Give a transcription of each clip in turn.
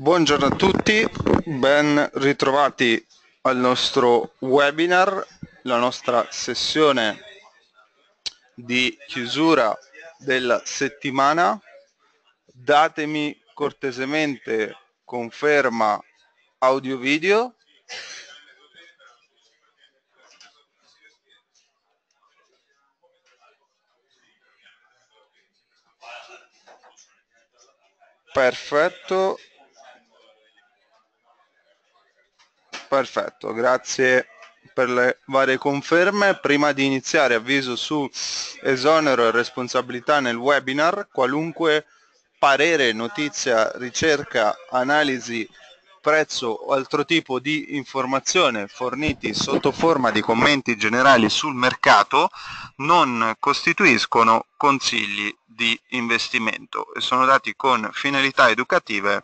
Buongiorno a tutti, ben ritrovati al nostro webinar, la nostra sessione di chiusura della settimana. Datemi cortesemente conferma audio video. Perfetto. Perfetto, grazie per le varie conferme. Prima di iniziare avviso su esonero e responsabilità nel webinar. Qualunque parere, notizia, ricerca, analisi, prezzo o altro tipo di informazione forniti sotto forma di commenti generali sul mercato non costituiscono consigli di investimento e sono dati con finalità educative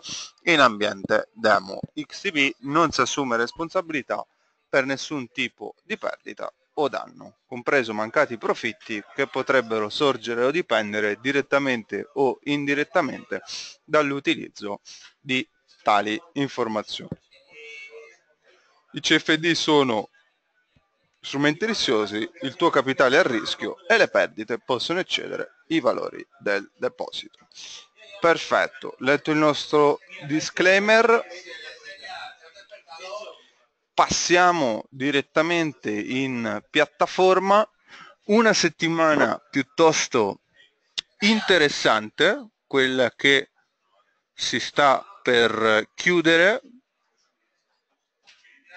in ambiente demo. XTB non si assume responsabilità per nessun tipo di perdita o danno, compreso mancati profitti che potrebbero sorgere o dipendere direttamente o indirettamente dall'utilizzo di tali informazioni. I CFD sono strumenti rischiosi, il tuo capitale è a rischio e le perdite possono eccedere i valori del deposito. Perfetto, letto il nostro disclaimer, passiamo direttamente in piattaforma. Una settimana piuttosto interessante, quella che si sta per chiudere.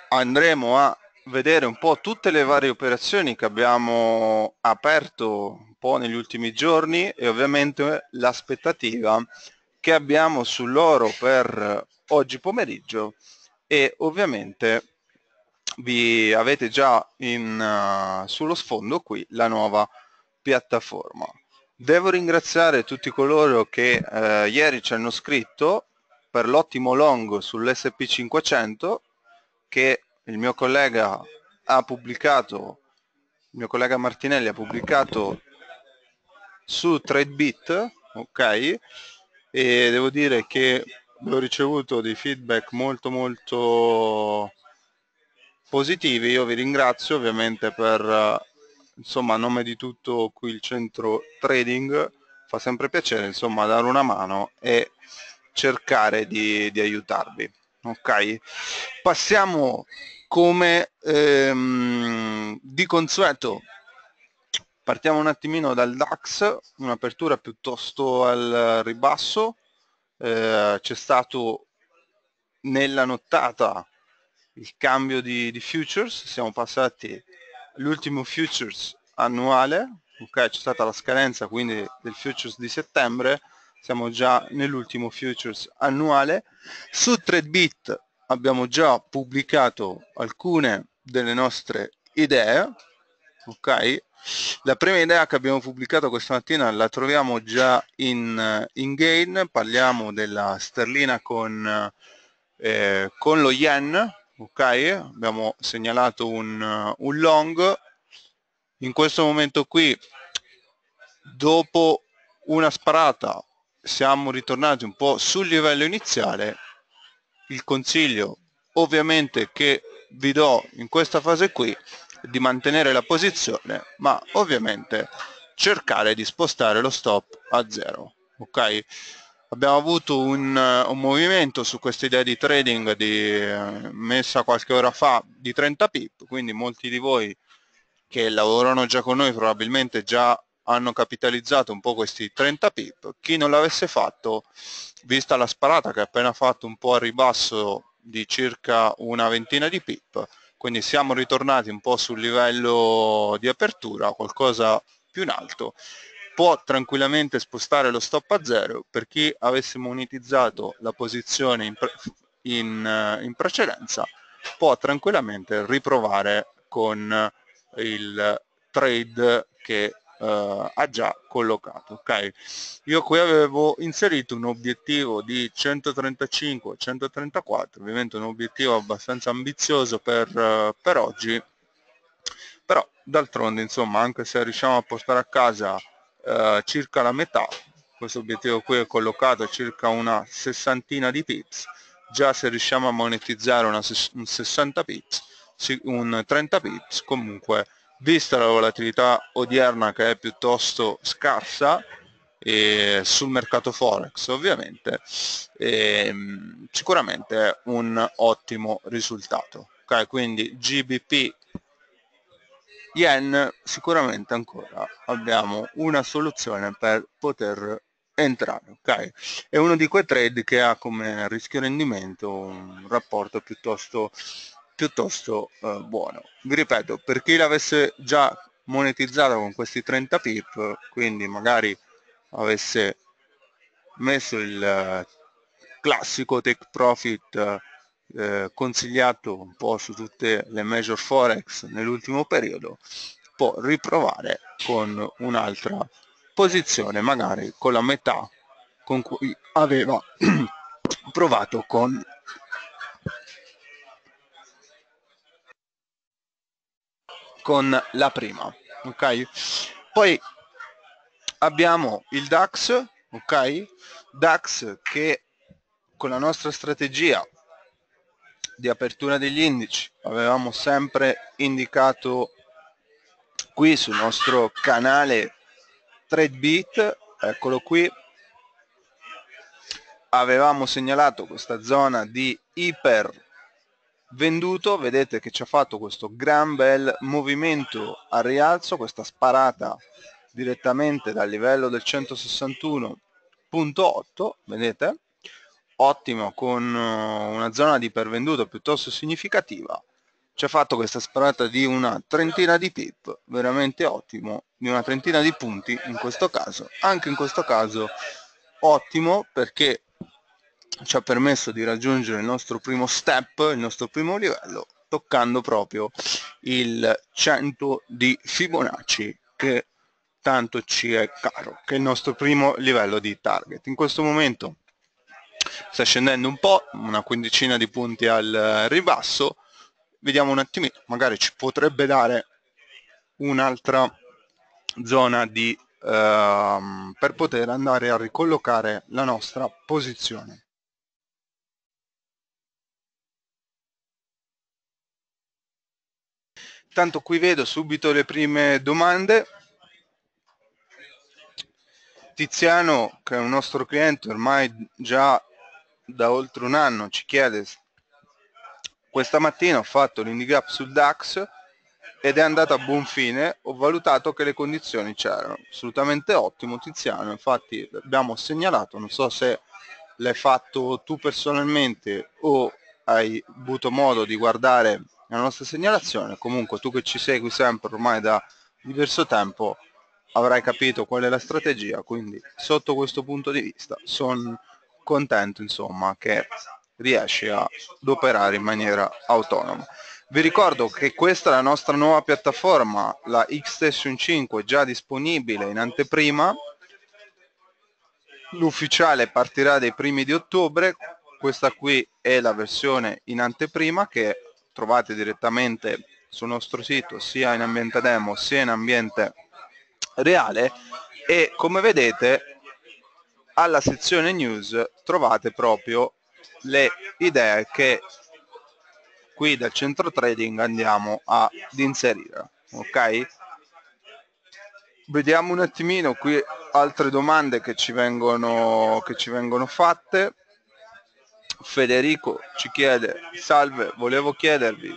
Andremo a vedere un po' tutte le varie operazioni che abbiamo aperto un po' negli ultimi giorni e ovviamente l'aspettativa che abbiamo sull'oro per oggi pomeriggio, e ovviamente vi avete già sullo sfondo qui la nuova piattaforma. Devo ringraziare tutti coloro che ieri ci hanno scritto per l'ottimo long sull'SP500 che il mio collega Martinelli ha pubblicato su Tradebit, ok? E devo dire che ho ricevuto dei feedback molto positivi. Io vi ringrazio ovviamente per, insomma, a nome di tutto qui il centro trading. Fa sempre piacere, insomma, dare una mano e cercare di aiutarvi, ok? Passiamo, come di consueto, partiamo un attimino dal DAX, un'apertura piuttosto al ribasso. C'è stato nella nottata il cambio di futures, siamo passati all'ultimo futures annuale, ok? C'è stata la scadenza quindi del futures di settembre, siamo già nell'ultimo futures annuale. Su Tradebit abbiamo già pubblicato alcune delle nostre idee, ok? La prima idea che abbiamo pubblicato questa mattina la troviamo già in gain, parliamo della sterlina con lo yen, ok? Abbiamo segnalato un long. In questo momento qui, dopo una sparata, siamo ritornati un po' sul livello iniziale. Il consiglio ovviamente che vi do in questa fase qui è di mantenere la posizione, ma ovviamente cercare di spostare lo stop a zero, ok? Abbiamo avuto un movimento su questa idea di trading messa qualche ora fa di 30 pip, quindi molti di voi che lavorano già con noi probabilmente già hanno capitalizzato un po' questi 30 pip. Chi non l'avesse fatto, vista la sparata che ha appena fatto un po' a ribasso di circa una ventina di pip, quindi siamo ritornati un po' sul livello di apertura, qualcosa più in alto, può tranquillamente spostare lo stop a zero. Per chi avesse monetizzato la posizione in precedenza, può tranquillamente riprovare con il trade che ha già collocato, ok? Io qui avevo inserito un obiettivo di 135-134, ovviamente un obiettivo abbastanza ambizioso per oggi, però d'altronde, insomma, anche se riusciamo a portare a casa circa la metà, questo obiettivo qui è collocato a circa una sessantina di pips, già se riusciamo a monetizzare un 60 pips, un 30 pips, comunque vista la volatilità odierna che è piuttosto scarsa e sul mercato forex ovviamente, sicuramente è un ottimo risultato. Okay, quindi GBP yen sicuramente ancora abbiamo una soluzione per poter entrare, ok? È uno di quei trade che ha come rischio rendimento un rapporto piuttosto buono. Vi ripeto, per chi l'avesse già monetizzato con questi 30 pip, quindi magari avesse messo il classico take profit consigliato un po' su tutte le major forex nell'ultimo periodo, può riprovare con un'altra posizione, magari con la metà con cui aveva provato con la prima. Ok, poi abbiamo il DAX, ok, DAX che con la nostra strategia di apertura degli indici avevamo sempre indicato qui sul nostro canale Tradebit, eccolo qui, avevamo segnalato questa zona di iper venduto, vedete che ci ha fatto questo gran bel movimento a rialzo, questa sparata direttamente dal livello del 161.8, vedete, ottimo, con una zona di ipervenduto piuttosto significativa, ci ha fatto questa sparata di una trentina di pip, veramente ottimo, di una trentina di punti in questo caso, anche in questo caso ottimo, perché ci ha permesso di raggiungere il nostro primo step, il nostro primo livello, toccando proprio il 100 di Fibonacci che tanto ci è caro, che è il nostro primo livello di target. In questo momento sta scendendo un po', una quindicina di punti al ribasso, vediamo un attimino, magari ci potrebbe dare un'altra zona di per poter andare a ricollocare la nostra posizione. Tanto qui vedo subito le prime domande. Tiziano, che è un nostro cliente ormai già da oltre un anno, ci chiede: questa mattina ho fatto l'indicap sul DAX ed è andata a buon fine, ho valutato che le condizioni c'erano. Assolutamente ottimo Tiziano, infatti abbiamo segnalato, non so se l'hai fatto tu personalmente o hai avuto modo di guardare la nostra segnalazione, comunque tu che ci segui sempre ormai da diverso tempo avrai capito qual è la strategia, quindi sotto questo punto di vista sono contento insomma che riesce ad operare in maniera autonoma. Vi ricordo che questa è la nostra nuova piattaforma, la xStation 5, già disponibile in anteprima, l'ufficiale partirà dai primi di ottobre, questa qui è la versione in anteprima che trovate direttamente sul nostro sito sia in ambiente demo sia in ambiente reale, e come vedete alla sezione news trovate proprio le idee che qui dal centro trading andiamo ad inserire. Ok, vediamo un attimino qui altre domande che ci vengono fatte. Federico ci chiede: salve, volevo chiedervi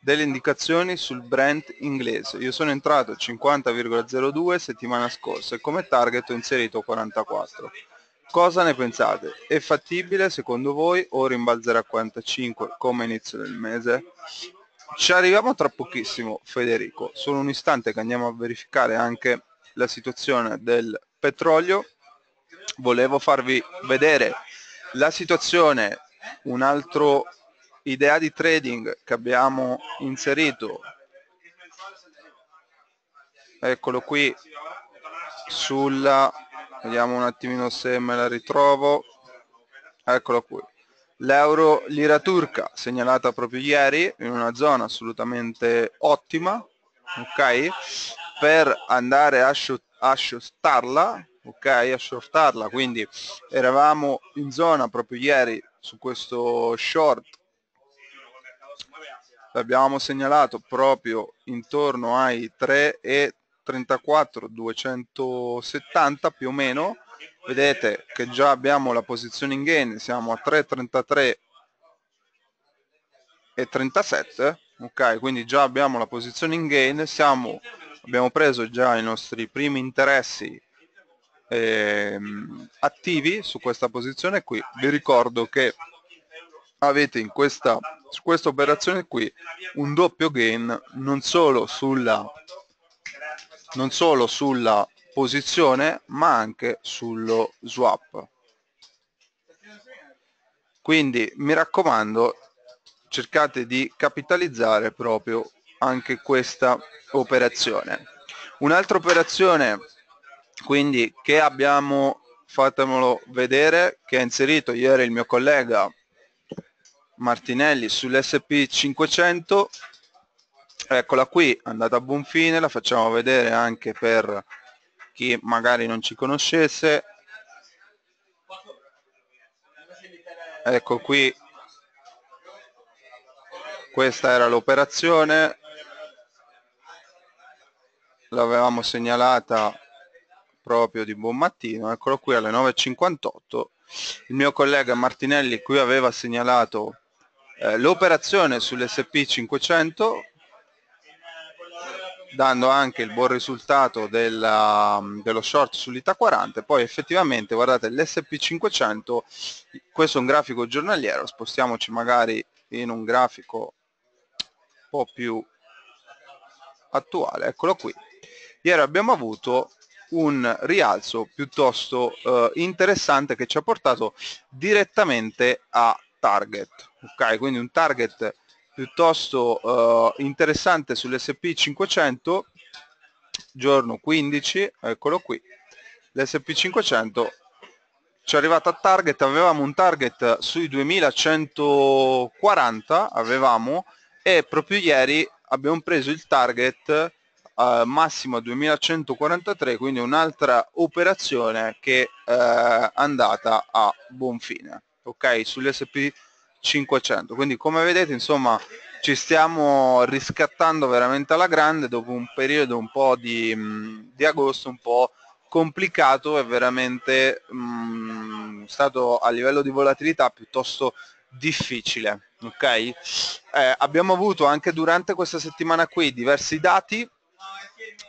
delle indicazioni sul Brent inglese, io sono entrato a 50,02 settimana scorsa e come target ho inserito 44, cosa ne pensate? È fattibile secondo voi o rimbalzerà a 45 come inizio del mese? Ci arriviamo tra pochissimo Federico, solo un istante che andiamo a verificare anche la situazione del petrolio. Volevo farvi vedere la situazione, un'altra idea di trading che abbiamo inserito, eccolo qui, sulla, vediamo un attimino se me la ritrovo, eccolo qui, l'euro lira turca, segnalata proprio ieri in una zona assolutamente ottima, ok, per andare a shortarla, ok, a shortarla, quindi eravamo in zona proprio ieri su questo short l'abbiamo segnalato proprio intorno ai 3,34270 più o meno. Vedete che già abbiamo la posizione in gain, siamo a 3,33 e 37, ok, quindi già abbiamo la posizione in gain, abbiamo preso già i nostri primi interessi attivi su questa posizione qui. Vi ricordo che avete in questa, su questa operazione qui, un doppio gain non solo sulla posizione ma anche sullo swap. Quindi mi raccomando, cercate di capitalizzare proprio anche questa operazione. Un'altra operazione quindi che abbiamo, fatemelo vedere, che ha inserito ieri il mio collega Martinelli sull'SP500, eccola qui, è andata a buon fine, la facciamo vedere anche per chi magari non ci conoscesse. Ecco qui, questa era l'operazione, l'avevamo segnalata proprio di buon mattino, eccolo qui alle 9:58. Il mio collega Martinelli qui aveva segnalato l'operazione sull'SP500, dando anche il buon risultato dello short sull'ITA 40, poi effettivamente guardate l'SP500, questo è un grafico giornaliero, spostiamoci magari in un grafico un po' più attuale, eccolo qui, ieri abbiamo avuto un rialzo piuttosto interessante che ci ha portato direttamente a target, ok, quindi un target piuttosto interessante sull'SP500, giorno 15, eccolo qui, l'SP500 ci è arrivato a target, avevamo un target sui 2140, e proprio ieri abbiamo preso il target massimo a 2143, quindi un'altra operazione che è andata a buon fine, ok, sull'SP500. Quindi come vedete, insomma, ci stiamo riscattando veramente alla grande dopo un periodo un po' di agosto un po' complicato e veramente stato a livello di volatilità piuttosto difficile, ok. Abbiamo avuto anche durante questa settimana qui diversi dati,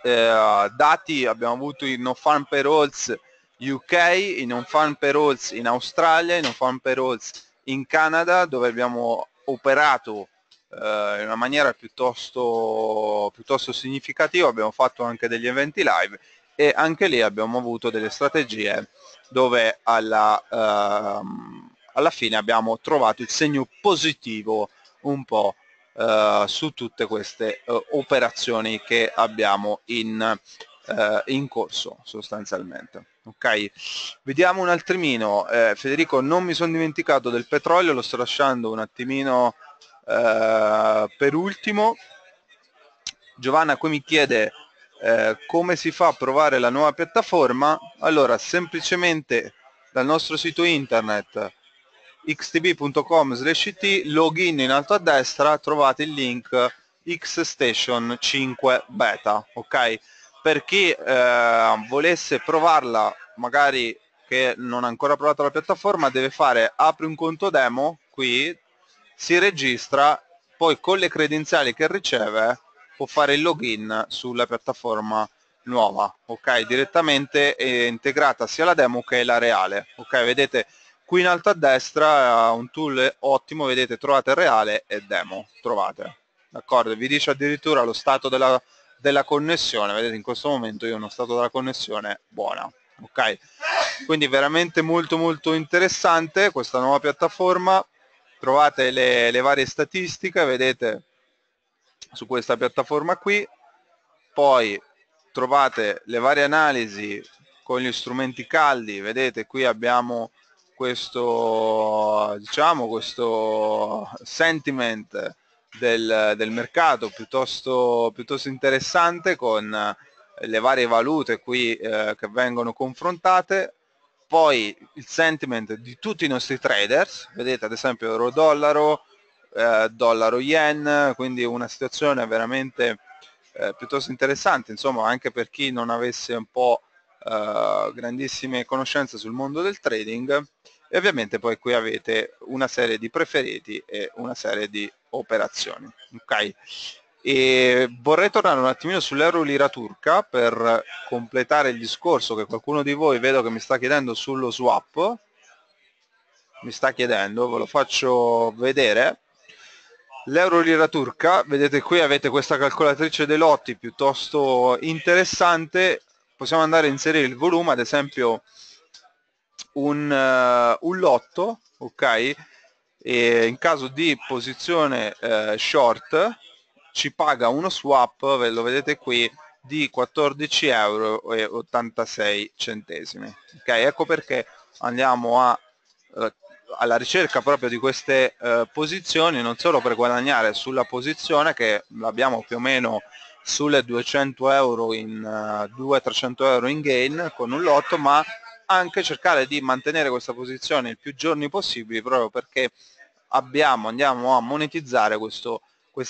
abbiamo avuto i non farm payrolls UK, i non farm payrolls in Australia, i non farm payrolls in Canada, dove abbiamo operato in una maniera piuttosto significativa, abbiamo fatto anche degli eventi live e anche lì abbiamo avuto delle strategie dove alla fine abbiamo trovato il segno positivo un po' su tutte queste operazioni che abbiamo in corso sostanzialmente, ok. Vediamo un attimino, Federico, non mi sono dimenticato del petrolio, lo sto lasciando un attimino per ultimo. Giovanna qui mi chiede come si fa a provare la nuova piattaforma. Allora, semplicemente dal nostro sito internet xtb.com/it, login in alto a destra, trovate il link xStation 5 beta, ok. Per chi volesse provarla, magari che non ha ancora provato la piattaforma, deve apre un conto demo qui, si registra, poi con le credenziali che riceve può fare il login sulla piattaforma nuova, ok, direttamente è integrata sia la demo che la reale, ok. Vedete qui in alto a destra un tool ottimo, vedete, trovate reale e demo, trovate, d'accordo, vi dice addirittura lo stato della connessione, vedete in questo momento io ho uno stato della connessione buona, ok. Quindi veramente molto interessante questa nuova piattaforma, trovate le varie statistiche, vedete, su questa piattaforma qui, poi trovate le varie analisi con gli strumenti caldi, vedete qui abbiamo questo, diciamo, questo sentiment del mercato piuttosto interessante, con le varie valute qui che vengono confrontate, poi il sentiment di tutti i nostri traders, vedete ad esempio euro-dollaro, dollaro-yen, quindi una situazione veramente piuttosto interessante, insomma, anche per chi non avesse un po' grandissime conoscenze sul mondo del trading. E ovviamente poi qui avete una serie di preferiti e una serie di operazioni, ok? E vorrei tornare un attimino sull'euro lira turca per completare il discorso che qualcuno di voi vedo che mi sta chiedendo sullo swap, mi sta chiedendo, ve lo faccio vedere. L'euro lira turca, vedete qui avete questa calcolatrice dei lotti piuttosto interessante, possiamo andare a inserire il volume, ad esempio un lotto, ok, e in caso di posizione short ci paga uno swap, ve lo vedete qui, di 14,86 euro, ok? Ecco perché andiamo alla ricerca proprio di queste posizioni, non solo per guadagnare sulla posizione che l'abbiamo più o meno sulle 200 euro in 200-300 euro in gain con un lotto, ma anche cercare di mantenere questa posizione il più giorni possibili, proprio perché andiamo a monetizzare questi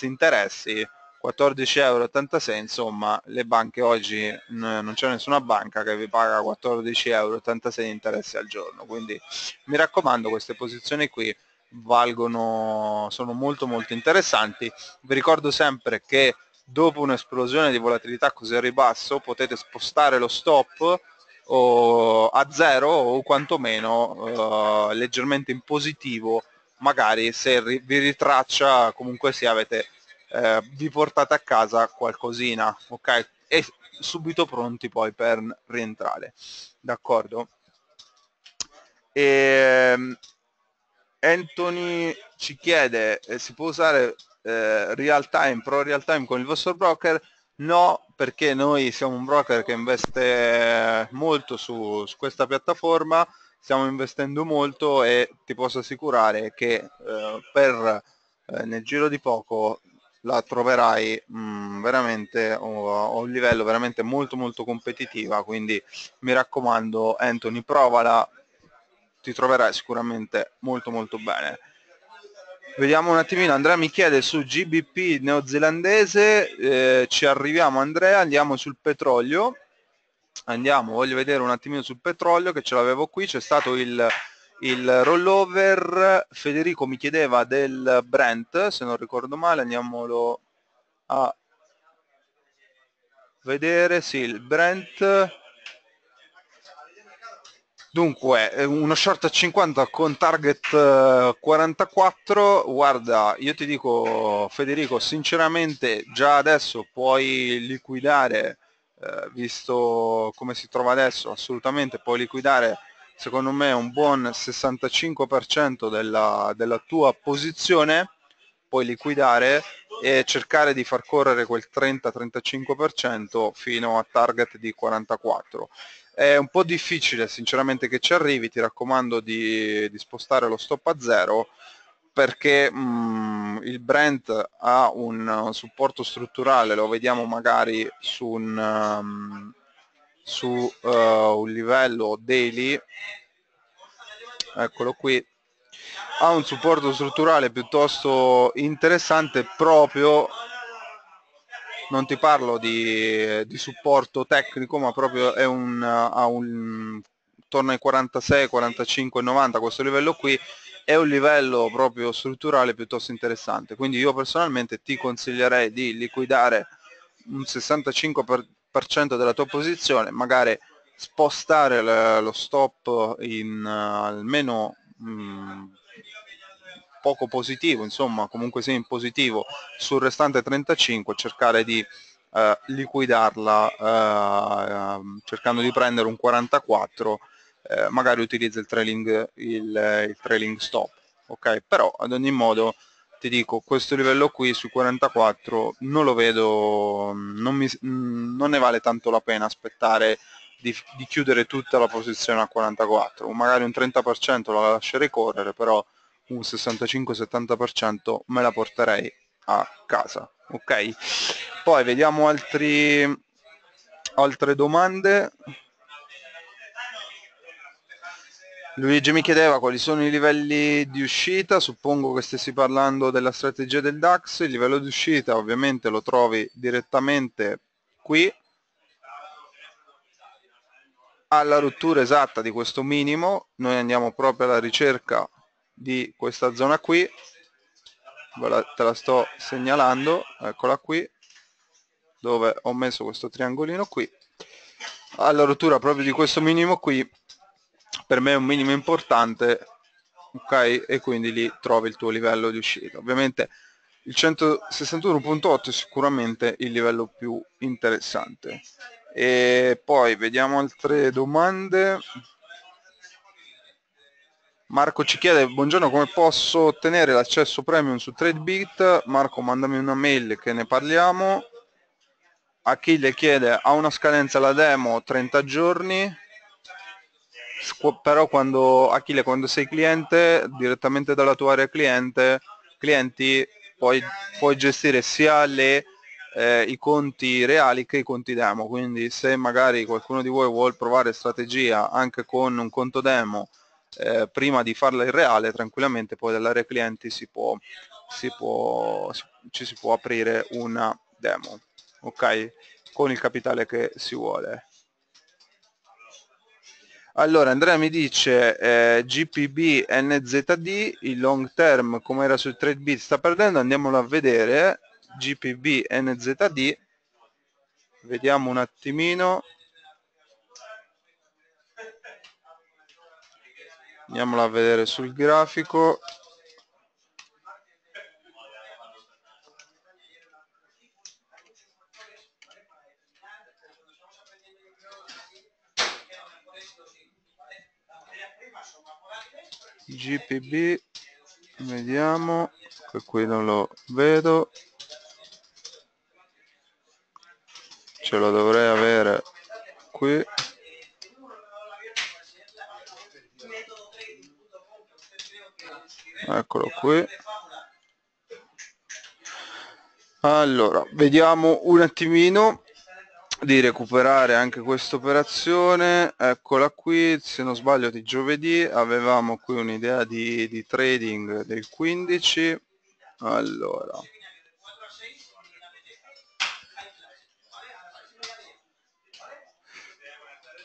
interessi. 14,86 euro, insomma, le banche oggi non c'è nessuna banca che vi paga 14,86 euro di interessi al giorno, quindi mi raccomando, queste posizioni qui valgono, sono molto molto interessanti. Vi ricordo sempre che dopo un'esplosione di volatilità così a ribasso potete spostare lo stop o a zero o quantomeno leggermente in positivo, magari se vi ritraccia, comunque se avete vi portate a casa qualcosina, ok, e subito pronti poi per rientrare, d'accordo? Anthony ci chiede si può usare real time, pro real time con il vostro broker? No, perché noi siamo un broker che investe molto su questa piattaforma, stiamo investendo molto e ti posso assicurare che nel giro di poco la troverai veramente a un livello veramente molto molto competitiva, quindi mi raccomando Anthony, provala, ti troverai sicuramente molto molto bene. Vediamo un attimino, Andrea mi chiede su GBP neozelandese, ci arriviamo Andrea, andiamo sul petrolio, voglio vedere un attimino sul petrolio che ce l'avevo qui, c'è stato il rollover, Federico mi chiedeva del Brent, se non ricordo male, andiamolo a vedere, sì, il Brent. Dunque, uno short a 50 con target 44, guarda, io ti dico Federico, sinceramente già adesso puoi liquidare, visto come si trova adesso, assolutamente puoi liquidare secondo me un buon 65% della tua posizione, puoi liquidare e cercare di far correre quel 30-35% fino a target di 44. È un po' difficile sinceramente che ci arrivi, ti raccomando di spostare lo stop a zero, perché il Brent ha un supporto strutturale, lo vediamo magari su un livello daily, eccolo qui, ha un supporto strutturale piuttosto interessante, proprio non ti parlo di supporto tecnico, ma proprio è torna ai 46, 45, 90, questo livello qui è un livello proprio strutturale piuttosto interessante, quindi io personalmente ti consiglierei di liquidare un 65% della tua posizione, magari spostare lo stop in almeno poco positivo, insomma comunque sia in positivo sul restante 35, cercare di liquidarla cercando di prendere un 44, magari utilizza il trailing stop, ok? Però ad ogni modo ti dico, questo livello qui su 44 non lo vedo, non ne vale tanto la pena aspettare di chiudere tutta la posizione a 44, magari un 30% la lascerei correre, però un 65-70% me la porterei a casa, ok? Poi vediamo altre domande. Luigi mi chiedeva quali sono i livelli di uscita, suppongo che stessi parlando della strategia del DAX. Il livello di uscita ovviamente lo trovi direttamente qui, alla rottura esatta di questo minimo. Noi andiamo proprio alla ricerca di questa zona qui, te la sto segnalando, eccola qui, dove ho messo questo triangolino qui. Alla rottura proprio di questo minimo qui, per me è un minimo importante, ok, e quindi lì trovi il tuo livello di uscita. Ovviamente il 161.8 è sicuramente il livello più interessante. E poi vediamo altre domande. Marco ci chiede: buongiorno, come posso ottenere l'accesso premium su Tradebit? Marco, mandami una mail che ne parliamo. Achille chiede: ha una scadenza la demo, 30 giorni, però quando sei cliente, direttamente dalla tua area clienti, puoi gestire sia i conti reali che i conti demo. Quindi se magari qualcuno di voi vuol provare strategia anche con un conto demo prima di farla in reale, tranquillamente poi dall'area clienti ci si può aprire una demo, ok, con il capitale che si vuole. Allora Andrea mi dice GBP NZD, il long term come era su Tradebit sta perdendo, andiamolo a vedere. GBP NZD, vediamo un attimino, andiamolo a vedere sul grafico. GBP, vediamo che qui non lo vedo, ce lo dovrei avere qui. Eccolo qui. Allora, vediamo un attimino di recuperare anche questa operazione. Eccola qui, se non sbaglio di giovedì avevamo qui un'idea di trading del 15. Allora,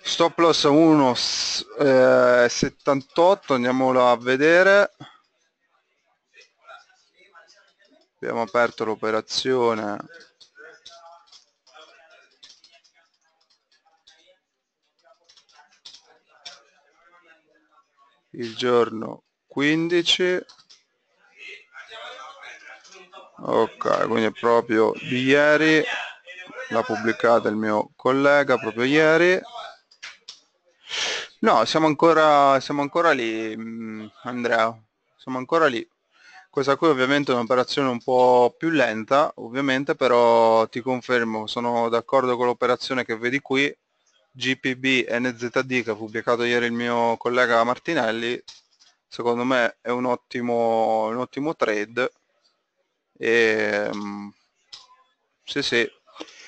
stop loss 1,78, andiamolo a vedere. Abbiamo aperto l'operazione il giorno 15, ok, quindi è proprio di ieri, l'ha pubblicata il mio collega proprio ieri. No, siamo ancora lì, Andrea, siamo ancora lì. Questa qui ovviamente è un'operazione un po' più lenta, ovviamente, però ti confermo, sono d'accordo con l'operazione che vedi qui. GBP NZD che ha pubblicato ieri il mio collega Martinelli, secondo me è un ottimo trade, e sì,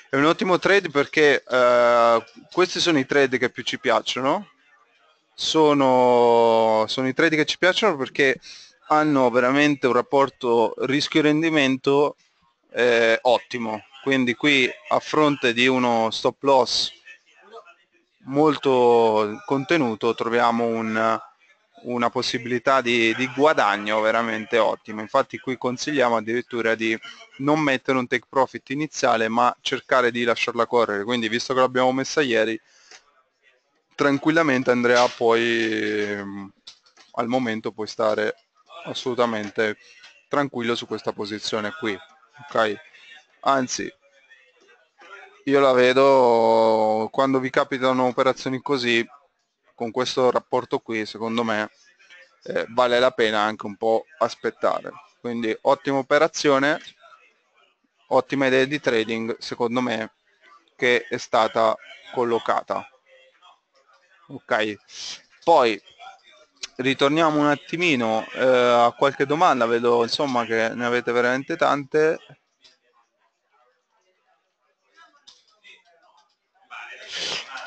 è un ottimo trade perché questi sono i trade che più ci piacciono, sono i trade che ci piacciono perché hanno veramente un rapporto rischio rendimento ottimo. Quindi qui, a fronte di uno stop loss molto contenuto, troviamo una possibilità di guadagno veramente ottima. Infatti qui consigliamo addirittura di non mettere un take profit iniziale, ma cercare di lasciarla correre. Quindi, visto che l'abbiamo messa ieri, tranquillamente Andrea poi al momento puoi stare assolutamente tranquillo su questa posizione qui, ok? Anzi, io la vedo, quando vi capitano operazioni così con questo rapporto qui, secondo me vale la pena anche un po' aspettare. Quindi ottima operazione, ottima idea di trading secondo me che è stata collocata, ok? Poi ritorniamo un attimino a qualche domanda, vedo insomma che ne avete veramente tante.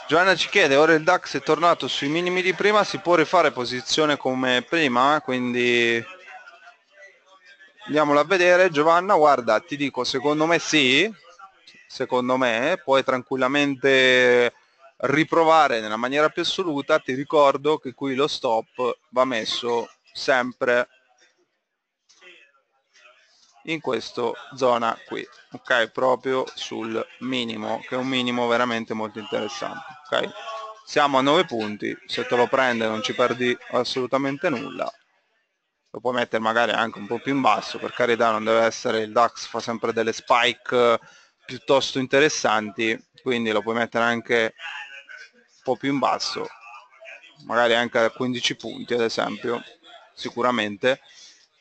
Giovanna ci chiede, ora il DAX è tornato sui minimi di prima, si può rifare posizione come prima? Quindi andiamola a vedere. Giovanna, guarda, ti dico, secondo me sì, secondo me puoi tranquillamente riprovare nella maniera più assoluta. Ti ricordo che qui lo stop va messo sempre in questa zona qui, ok, proprio sul minimo, che è un minimo veramente molto interessante, ok. Siamo a 9 punti, se te lo prende non ci perdi assolutamente nulla. Lo puoi mettere magari anche un po' più in basso, per carità, non deve essere, il DAX fa sempre delle spike piuttosto interessanti, quindi lo puoi mettere anche un po' più in basso, magari anche a 15 punti ad esempio, sicuramente.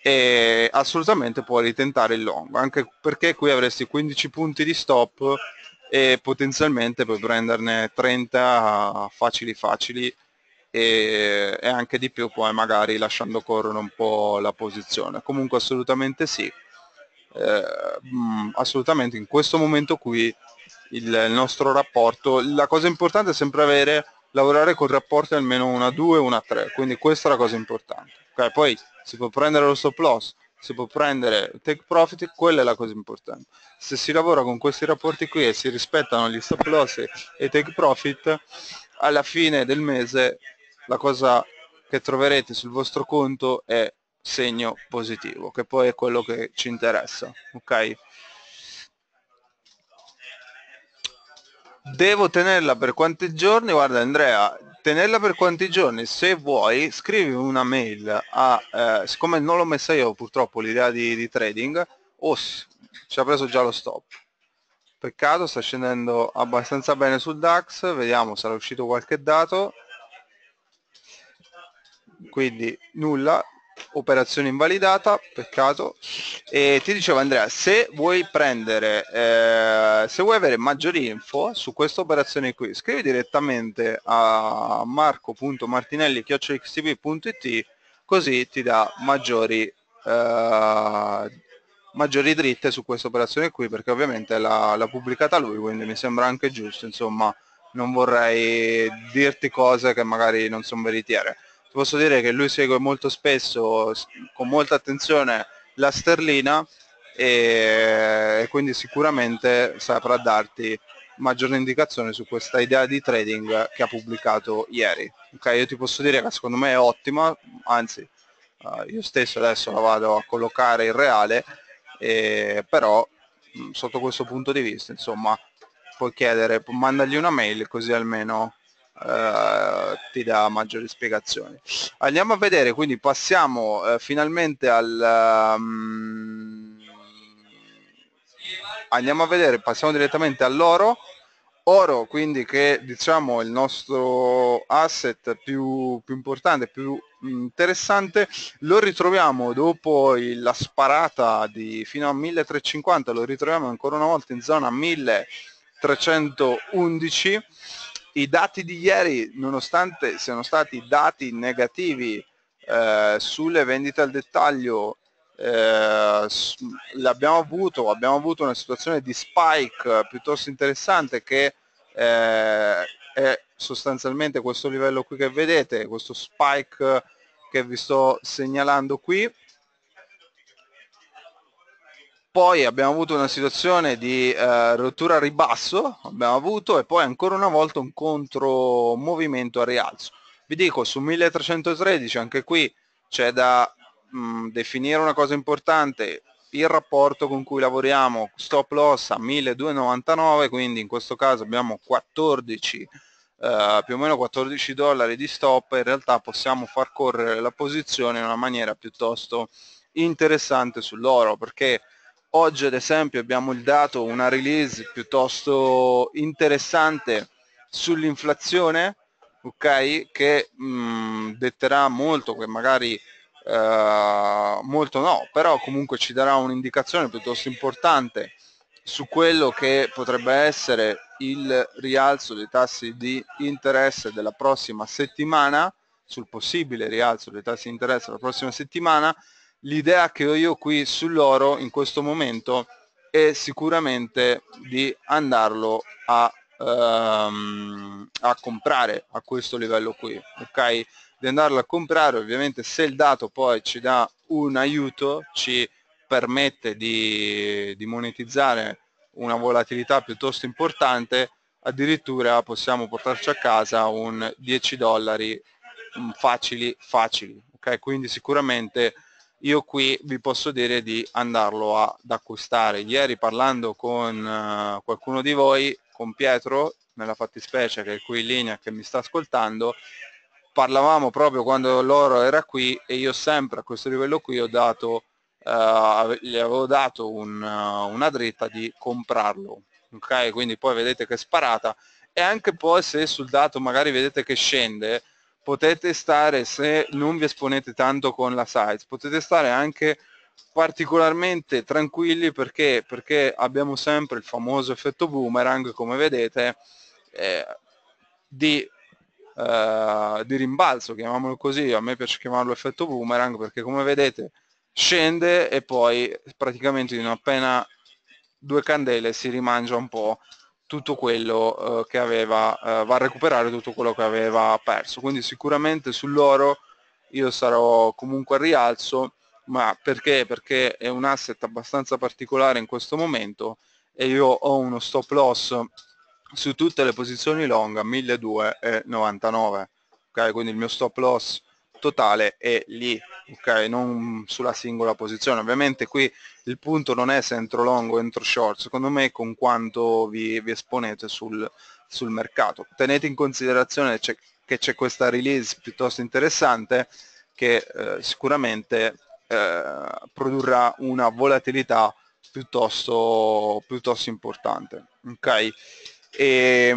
E assolutamente puoi ritentare il long, anche perché qui avresti 15 punti di stop e potenzialmente puoi prenderne 30 facili facili, e anche di più poi magari lasciando correre un po' la posizione. Comunque assolutamente sì, assolutamente in questo momento qui il nostro rapporto, la cosa importante è sempre avere, lavorare con rapporti almeno 1-2, 1-3, quindi questa è la cosa importante, ok. Poi si può prendere lo stop loss, si può prendere take profit, quella è la cosa importante. Se si lavora con questi rapporti qui e si rispettano gli stop loss e take profit, alla fine del mese la cosa che troverete sul vostro conto è segno positivo, che poi è quello che ci interessa, ok. Devo tenerla per quanti giorni? Guarda Andrea, tenerla per quanti giorni? Se vuoi scrivi una mail a siccome non l'ho messa io purtroppo l'idea di trading, ci ha preso già lo stop, peccato, sta scendendo abbastanza bene sul DAX, vediamo, sarà uscito qualche dato, quindi nulla, operazione invalidata, peccato. E ti dicevo Andrea, se vuoi prendere se vuoi avere maggiori info su questa operazione qui, scrivi direttamente a marco.martinelli@xtb.it, così ti dà maggiori dritte su questa operazione qui, perché ovviamente l'ha pubblicata lui, quindi mi sembra anche giusto, insomma non vorrei dirti cose che magari non sono veritiere. Ti posso dire che lui segue molto spesso, con molta attenzione, la sterlina, e quindi sicuramente saprà darti maggiore indicazione su questa idea di trading che ha pubblicato ieri. Ok, io ti posso dire che secondo me è ottima, anzi io stesso adesso la vado a collocare in reale, però sotto questo punto di vista, insomma, puoi chiedere, mandagli una mail, così almeno ti dà maggiori spiegazioni. Andiamo a vedere, quindi passiamo finalmente al andiamo a vedere, passiamo direttamente all'oro. Oro quindi, che diciamo il nostro asset più importante, più interessante, lo ritroviamo dopo la sparata di fino a 1350, lo ritroviamo ancora una volta in zona 1311. I dati di ieri, nonostante siano stati dati negativi sulle vendite al dettaglio, abbiamo avuto una situazione di spike piuttosto interessante, che è sostanzialmente questo livello qui che vedete, questo spike che vi sto segnalando qui. Poi abbiamo avuto una situazione di rottura a ribasso, e poi ancora una volta un contromovimento a rialzo. Vi dico, su 1313 anche qui c'è da definire una cosa importante, il rapporto con cui lavoriamo, stop loss a 1299, quindi in questo caso abbiamo 14, più o meno $14 di stop, in realtà possiamo far correre la posizione in una maniera piuttosto interessante sull'oro, perché oggi ad esempio abbiamo il dato, una release piuttosto interessante sull'inflazione, ok, che detterà molto, che magari molto no, però comunque ci darà un'indicazione piuttosto importante su quello che potrebbe essere il rialzo dei tassi di interesse della prossima settimana, sul possibile rialzo dei tassi di interesse della prossima settimana. L'idea che ho io qui sull'oro in questo momento è sicuramente di andarlo a a comprare a questo livello qui, ok? Di andarlo a comprare, ovviamente se il dato poi ci dà un aiuto, ci permette di monetizzare una volatilità piuttosto importante, addirittura possiamo portarci a casa un 10 dollari facili, ok? Quindi sicuramente io qui vi posso dire di andarlo ad acquistare. Ieri parlando con qualcuno di voi, con Pietro nella fattispecie, che è qui in linea, che mi sta ascoltando, parlavamo proprio quando l'oro era qui, e io sempre a questo livello qui ho dato, gli avevo dato una dritta di comprarlo, ok? Quindi poi vedete che è sparata, e anche poi se sul dato magari vedete che scende, potete stare, se non vi esponete tanto con la size, potete stare anche particolarmente tranquilli, perché abbiamo sempre il famoso effetto boomerang, come vedete, di rimbalzo, chiamiamolo così, a me piace chiamarlo effetto boomerang, perché come vedete scende e poi praticamente in appena due candele si rimangia un po' tutto quello che aveva, va a recuperare tutto quello che aveva perso. Quindi sicuramente sull'oro io sarò comunque a rialzo, ma perché? Perché è un asset abbastanza particolare in questo momento, e io ho uno stop loss su tutte le posizioni long a 1299, ok? Quindi il mio stop loss totale è lì, ok? Non sulla singola posizione. Ovviamente qui il punto non è se entro long o entro short, secondo me è con quanto vi esponete sul mercato. Tenete in considerazione che c'è questa release piuttosto interessante, che sicuramente produrrà una volatilità piuttosto importante, ok? E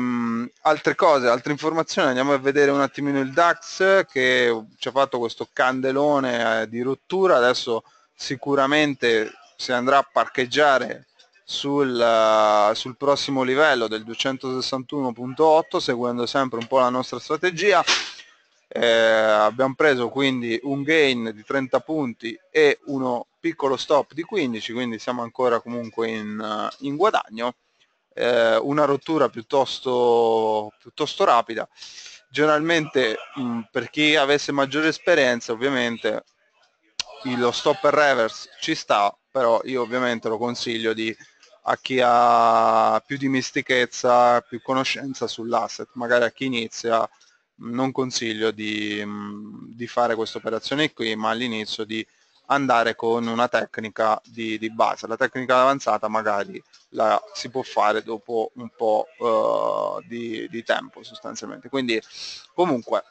altre cose, altre informazioni, andiamo a vedere un attimino il DAX, che ci ha fatto questo candelone di rottura. Adesso sicuramente si andrà a parcheggiare sul prossimo livello del 261.8, seguendo sempre un po' la nostra strategia. Abbiamo preso quindi un gain di 30 punti e uno piccolo stop di 15, quindi siamo ancora comunque in guadagno. Una rottura piuttosto rapida. Generalmente per chi avesse maggiore esperienza, ovviamente lo stop and reverse ci sta, però io ovviamente lo consiglio a chi ha più dimestichezza, più conoscenza sull'asset. Magari a chi inizia non consiglio di fare questa operazione qui, ma all'inizio di andare con una tecnica di base. La tecnica avanzata magari la si può fare dopo un po' di tempo, sostanzialmente. Quindi comunque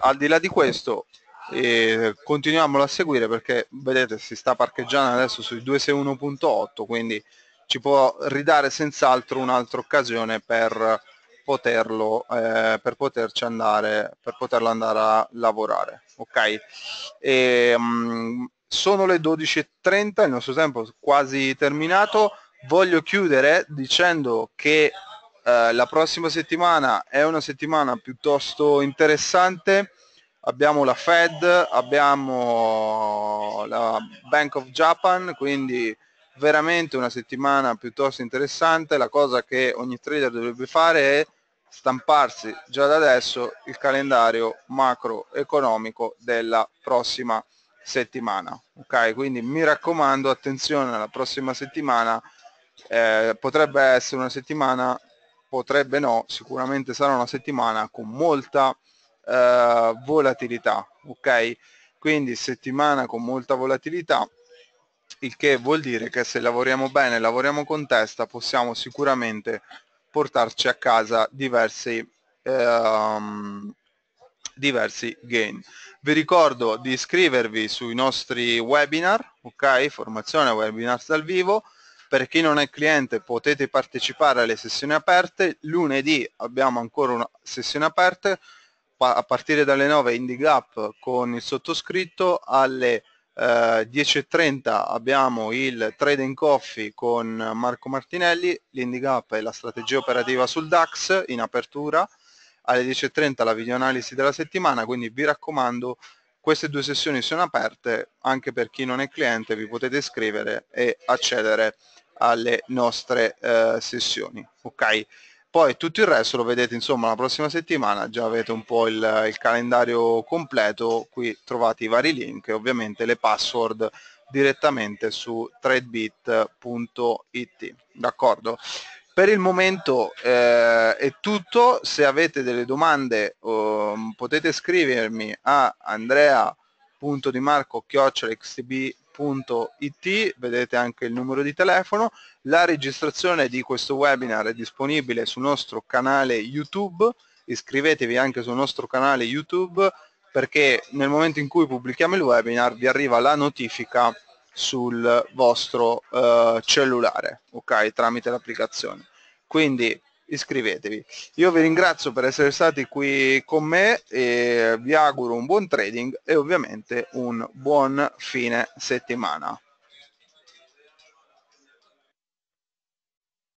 al di là di questo continuiamolo a seguire, perché vedete si sta parcheggiando adesso sui 261.8, quindi ci può ridare senz'altro un'altra occasione per poterlo andare a lavorare, ok? E, sono le 12:30, il nostro tempo è quasi terminato. Voglio chiudere dicendo che la prossima settimana è una settimana piuttosto interessante. Abbiamo la Fed, abbiamo la Bank of Japan, quindi veramente una settimana piuttosto interessante. La cosa che ogni trader dovrebbe fare è stamparsi già da adesso il calendario macroeconomico della prossima settimana, ok? Quindi mi raccomando, attenzione, alla prossima settimana, potrebbe essere una settimana, potrebbe no, sicuramente sarà una settimana con molta volatilità, ok? Quindi settimana con molta volatilità, il che vuol dire che se lavoriamo bene, lavoriamo con testa, possiamo sicuramente portarci a casa diversi gain. Vi ricordo di iscrivervi sui nostri webinar, ok? Formazione, webinars dal vivo. Per chi non è cliente potete partecipare alle sessioni aperte. Lunedì abbiamo ancora una sessione aperta, a partire dalle 9 in DGAP con il sottoscritto, alle 10:30 abbiamo il Trading Coffee con Marco Martinelli, l'Indicap e la strategia operativa sul DAX in apertura, alle 10:30 la videoanalisi della settimana. Quindi vi raccomando, queste due sessioni sono aperte, anche per chi non è cliente vi potete iscrivere e accedere alle nostre sessioni, ok? Poi tutto il resto lo vedete insomma la prossima settimana, già avete un po' il calendario completo, qui trovate i vari link e ovviamente le password direttamente su tradebit.it, d'accordo? Per il momento è tutto, se avete delle domande potete scrivermi a andrea.dimarco@xtb.it, vedete anche il numero di telefono. La registrazione di questo webinar è disponibile sul nostro canale YouTube, iscrivetevi anche sul nostro canale YouTube perché nel momento in cui pubblichiamo il webinar vi arriva la notifica sul vostro cellulare, ok, tramite l'applicazione, quindi iscrivetevi. Io vi ringrazio per essere stati qui con me e vi auguro un buon trading e ovviamente un buon fine settimana.